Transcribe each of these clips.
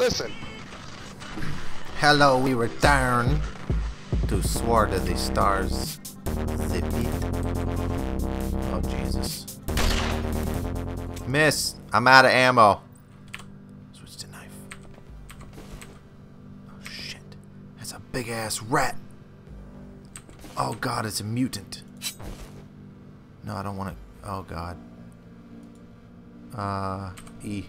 Listen. Hello, we return to Sword of the Stars. Zip it. Oh, Jesus. Miss, I'm out of ammo. Switch to knife. Oh, shit. That's a big-ass rat. Oh, God, it's a mutant. No, I don't want to. Oh, God. E.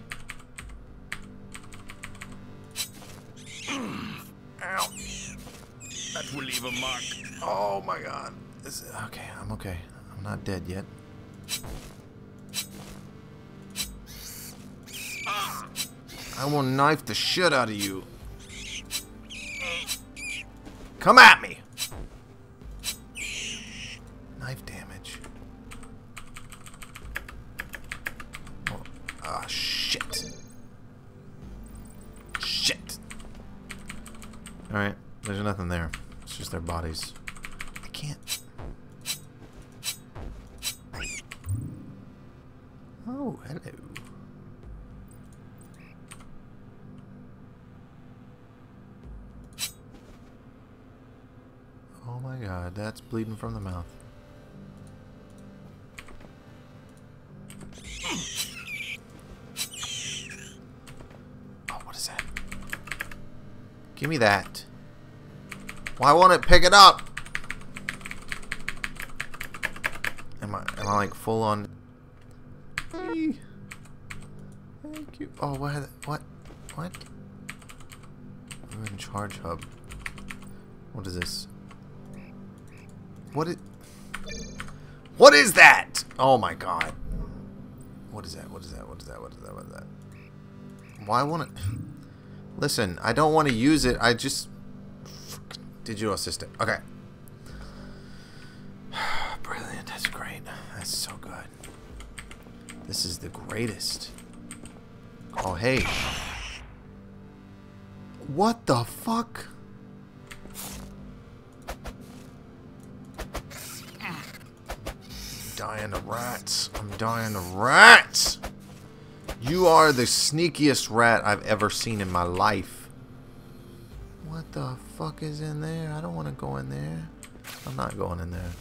Ow. That will leave a mark. Oh my God. This is, okay, I'm okay. I'm not dead yet. I will knife the shit out of you. Come at me. Knife damage. Ah, shit. Shit. Alright, there's nothing there. It's just their bodies. I can't. Oh, hello. Oh my God, that's bleeding from the mouth. Give me that. Why won't it pick it up? Am I like full on? Thank you. Oh, what? We're in charge hub. What is this? What is that? Oh my God. What is that? What is that? What is that? What is that? What is that? Why won't it? Listen, I don't want to use it. I just... Digital assistant. Okay. Brilliant. That's great. That's so good. This is the greatest. Oh, hey. What the fuck? I'm dying to rats. I'm dying to rats! You are the sneakiest rat I've ever seen in my life. What the fuck is in there? I don't want to go in there. I'm not going in there.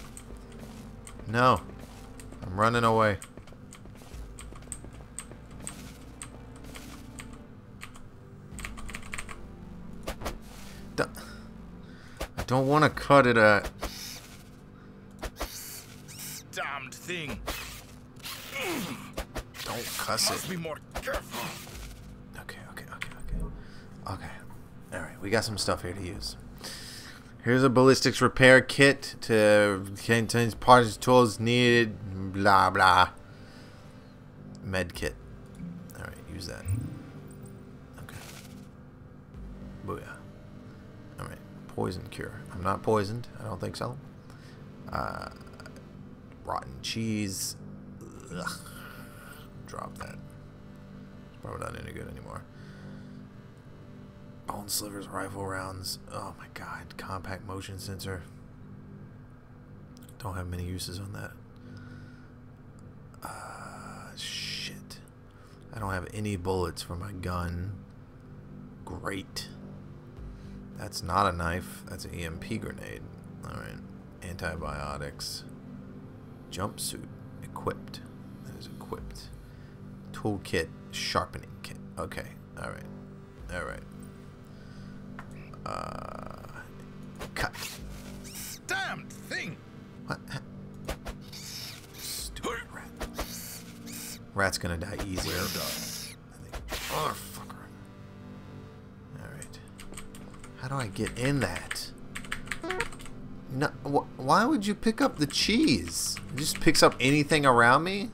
No. I'm running away. I don't want to cut it at... Damned thing. Don't cuss it. Must be more careful. Okay. Alright, we got some stuff here to use. Here's a ballistics repair kit to contain parts, tools needed, blah blah. Med kit. Alright, use that. Okay. Booyah. Alright, poison cure. I'm not poisoned, I don't think so. Rotten cheese. Ugh. Drop that. Probably not any good anymore. Bone slivers, rifle rounds. Oh my God. Compact motion sensor. Don't have many uses on that. Shit. I don't have any bullets for my gun. Great. That's not a knife. That's an EMP grenade. Alright. Antibiotics. Jumpsuit. Equipped. That is equipped. Toolkit, sharpening kit. Okay, all right. Cut. Damned thing. What? Stupid rat. Rat's gonna die easier. Oh, fucker. All right. How do I get in that? No. Why would you pick up the cheese? It just picks up anything around me.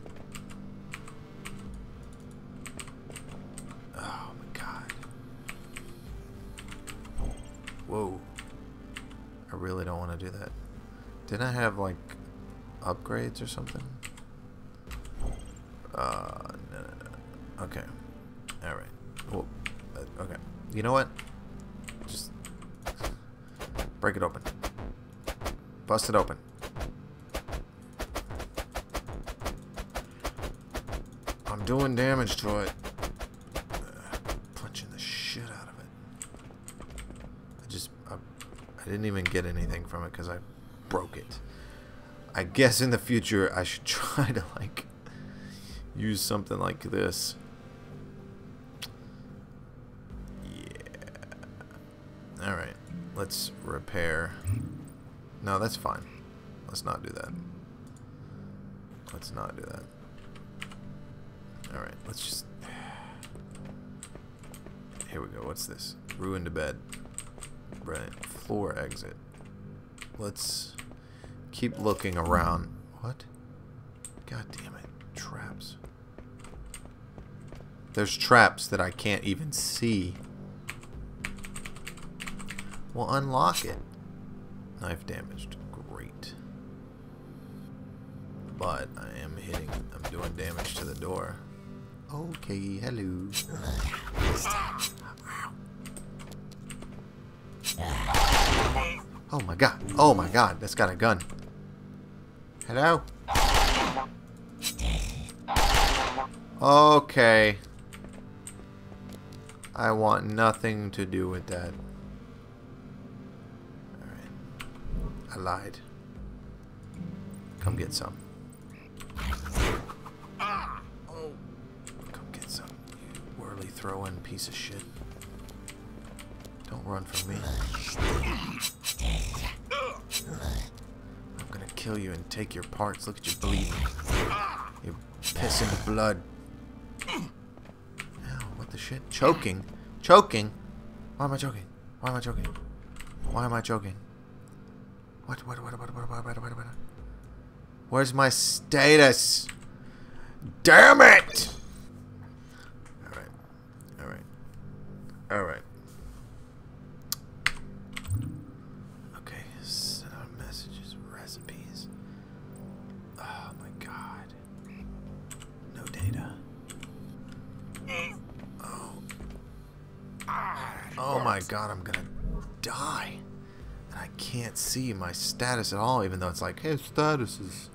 Whoa. I really don't want to do that. Didn't I have, like, upgrades or something? No. Okay. Alright. Whoa. Okay. You know what? Just break it open. Bust it open. I'm doing damage to it. Punching the shit out. I didn't even get anything from it because I broke it. I guess in the future I should try to like use something like this. Yeah. Alright. Let's repair. No, that's fine. Let's not do that. Let's not do that. Alright, let's just... Here we go. What's this? Ruined bed. Brilliant. Floor exit. Let's keep looking around. What? God damn it. Traps. There's traps that I can't even see. Well, unlock it. Knife damaged. Great. But I am hitting... I'm doing damage to the door. Okay, hello. Oh my god. Oh my god. That's got a gun. Hello? Okay. I want nothing to do with that. Alright. I lied. Come get some. Come get some. You whirly throwing piece of shit. Don't run from me. I'm gonna kill you and take your parts. Look at you bleeding. You're pissing blood. Ow, what the shit? Choking? Choking? Why am I choking? Why am I choking? Why am I choking? What? Where's my status? Damn it! Alright. Alright. Alright. Oh my god, I'm gonna die. And I can't see my status at all, even though it's like, hey, statuses.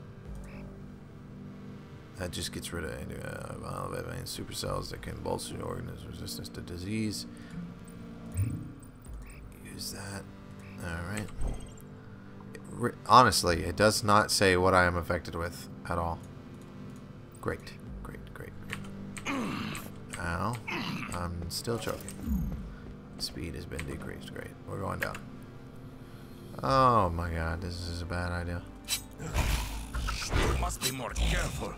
That just gets rid of any supercells that can bolster your organism's resistance to disease. Use that. Alright. Honestly, it does not say what I am affected with at all. Great. Great, great, great. Ow. I'm still choking. Speed has been decreased. Great. We're going down. Oh my god, this is a bad idea. You must be more careful.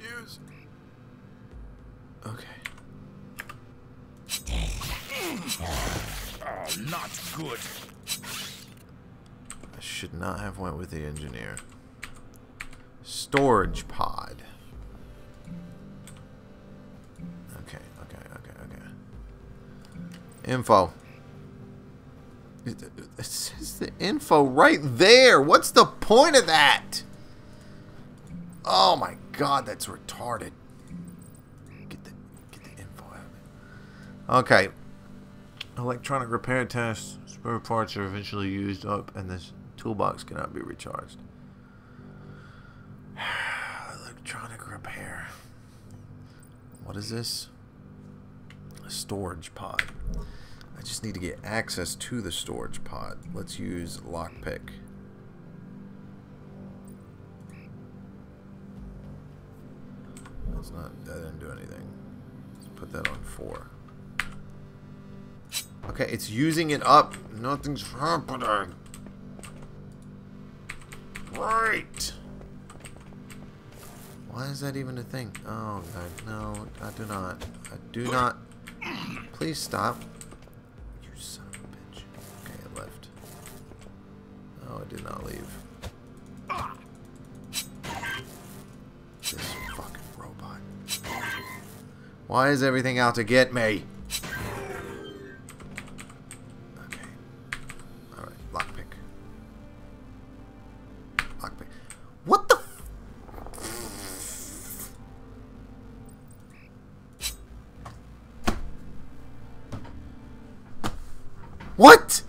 Use. Okay. Oh, not good. I should not have went with the engineer. Storage pod. Okay, okay, okay, okay. Info. It says the info right there. What's the point of that? Oh my god, that's retarded. Get the info out of it. Okay. Electronic repair tests, spare parts are eventually used up, and this toolbox cannot be recharged. Electronic repair. What is this? A storage pod. I just need to get access to the storage pod. Let's use lockpick. That's not. That didn't do anything. Let's put that on 4. Okay, it's using it up. Nothing's happening. Right. Why is that even a thing? Oh, God. No, I do not. I do not. Please stop. You son of a bitch. Okay, it left. Oh, it did not leave. This fucking robot. Why is everything out to get me? What?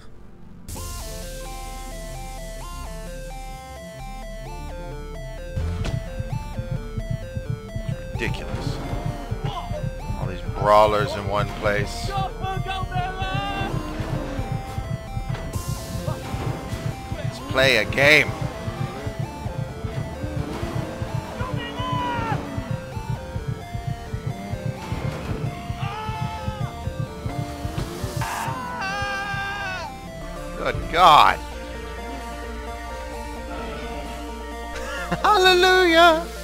ridiculous. All these brawlers in one place. Let's play a game. Good God. Hallelujah.